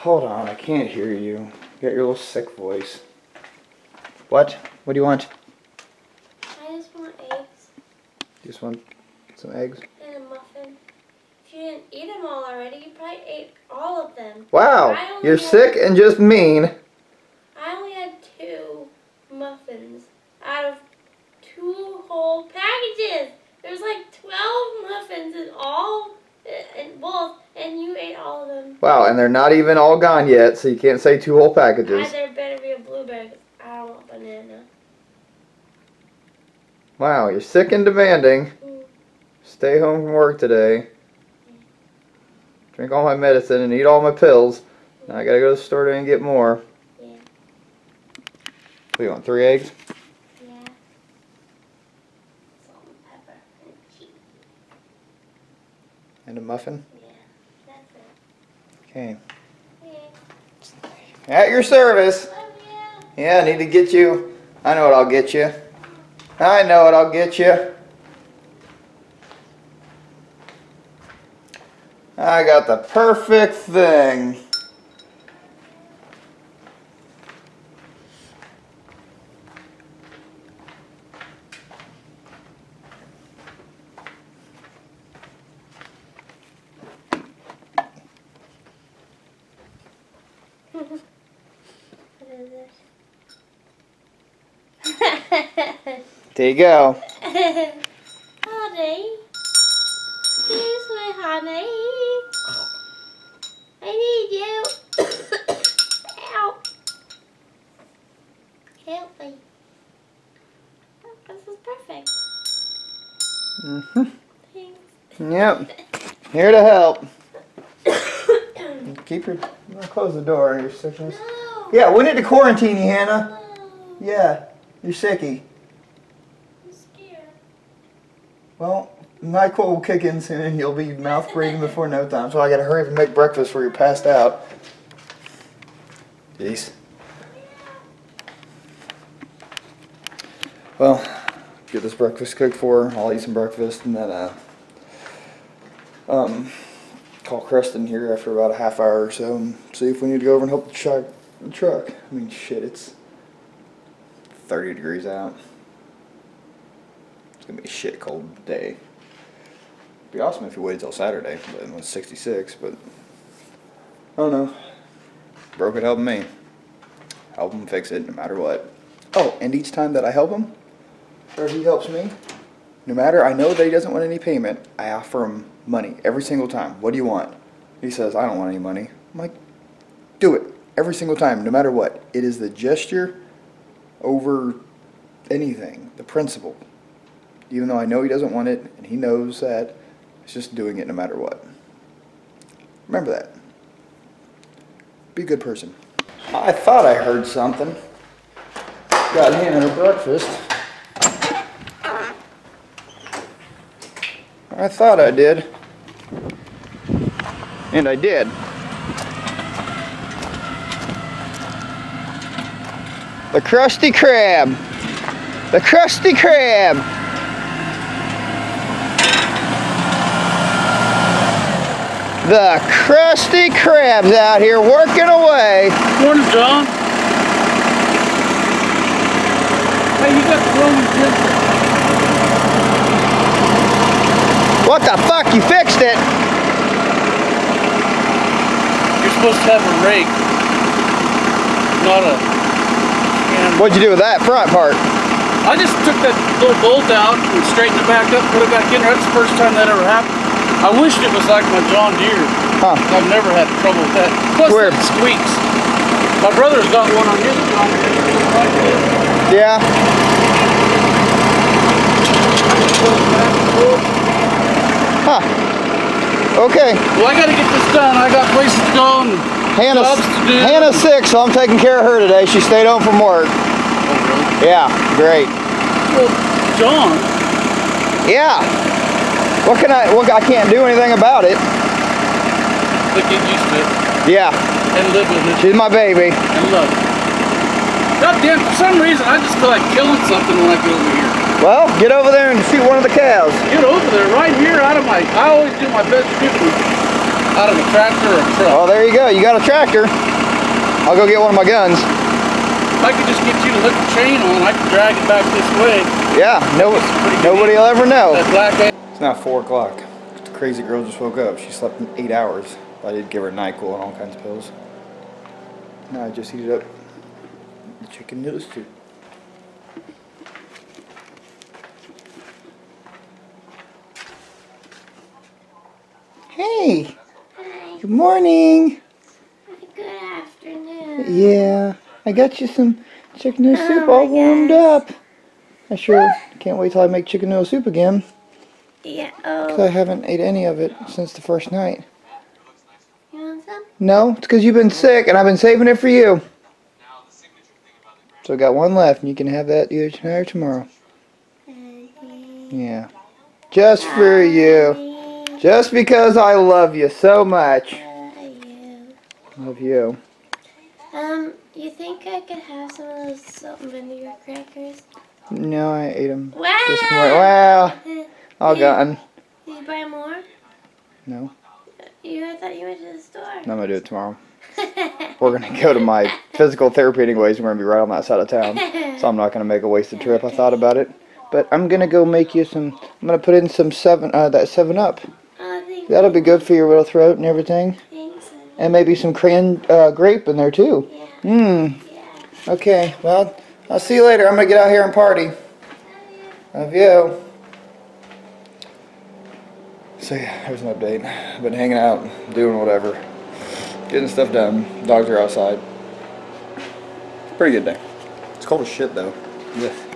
Hold on, I can't hear you. You got your little sick voice. What? What do you want? I just want eggs. You just want some eggs? And a muffin. If you didn't eat them all already, you probably ate all of them. Wow, you're sick and just mean. I only had 2 muffins out of 2 whole packages. There's like 12 muffins in all, in both, and you ate all of them. Wow, and they're not even all gone yet, so you can't say 2 whole packages. There better be a blueberry. I don't want banana. Wow, you're sick and demanding. Stay home from work today. Drink all my medicine and eat all my pills. Now I gotta go to the store and get more. Yeah. What do you want, 3 eggs? And a muffin? Yeah, that's it. Okay. Yeah. At your service. Love you. Yeah, I need to get you. I know what I'll get you. I know what I'll get you. I got the perfect thing. There you go. Honey. Excuse me, honey. I need you. Help. Help me. Oh, this is perfect. Mm-hmm. Thanks. Yep. Here to help. Keep your... Close the door. Your sickness. No. Yeah, we need to quarantine you, Hannah. No. Yeah. You're sicky. Well, NyQuil will kick in soon and you'll be mouth breathing before no time, so I gotta hurry up and make breakfast before you're passed out. Jeez. Well, get this breakfast cooked for her. I'll eat some breakfast and then call Creston here after about a half hour or so and see if we need to go over and help the truck. I mean, shit, it's 30 degrees out. It's gonna be a shit cold day. It'd be awesome if you waited till Saturday, but it was 66, but I don't know. Bro could help me. Help him fix it no matter what. Oh, and each time that I help him, or he helps me, no matter, I know that he doesn't want any payment, I offer him money every single time. What do you want? He says, I don't want any money. I'm like, do it. Every single time, no matter what. It is the gesture over anything, the principle. Even though I know he doesn't want it, and he knows that, it's just doing it no matter what. Remember that. Be a good person. I thought I heard something. Got Hannah her breakfast. I thought I did. And I did. The Krusty Krab! The Krusty Krab! The Krusty Krab's out here working away. Morning, John. Hey, you got the wrong temper. What the fuck? You fixed it. You're supposed to have a rake, not a... Can. What'd you do with that front part? I just took that little bolt out and straightened it back up, put it back in. That's the first time that ever happened. I wished it was like my John Deere. Huh. I've never had trouble with that. Plus it squeaks. My brother's got one on his John Deere. Yeah. Huh. Okay. Well, I got to get this done. I got places to go and jobs to do. Hannah's sick, so I'm taking care of her today. She stayed home from work. Oh, really? Yeah. Great. Well, John. Yeah. I can't do anything about it. But get used to it. Yeah. And live with it. She's my baby. And love it. Goddamn, for some reason, I just feel like killing something when I go over here. Well, get over there and shoot one of the cows. Get over there, right here out of my... I always do my best shooting. Out of a tractor or a truck? Oh, there you go. You got a tractor. I'll go get one of my guns. If I could just get you to hook the chain on, I could drag it back this way. Yeah, nobody will ever know. That black. It's now 4 o'clock. The crazy girl just woke up. She slept in 8 hours. I did give her NyQuil and all kinds of pills. Now I just heated up the chicken noodle soup. Hey! Hi. Good morning! Good afternoon. Yeah, I got you some chicken noodle soup all warmed up. I sure can't wait till I make chicken noodle soup again. Yeah. Because I haven't ate any of it since the first night. You want some? No, it's because you've been sick and I've been saving it for you. So I got one left and you can have that either tonight or tomorrow. Yeah. Just for you. Just because I love you so much. Love you. You think I could have some of those salt and vinegar crackers? No, I ate them. Wow! This morning. Wow! All gone. Did you buy more? No. I thought you went to the store. I'm going to do it tomorrow. We're going to go to my physical therapy anyways. We're going to be right on that side of town. So I'm not going to make a wasted trip. I thought about it. But I'm going to go make you some, I'm going to put in some that 7-Up. That'll be good for your little throat and everything. Thanks. And maybe some grape in there too. Mmm. Yeah. Yeah. Okay, well, I'll see you later. I'm going to get out here and party. Love you. So yeah, here's an update. I've been hanging out, doing whatever. Getting stuff done. Dogs are outside. It's a pretty good day. It's cold as shit though. Yeah.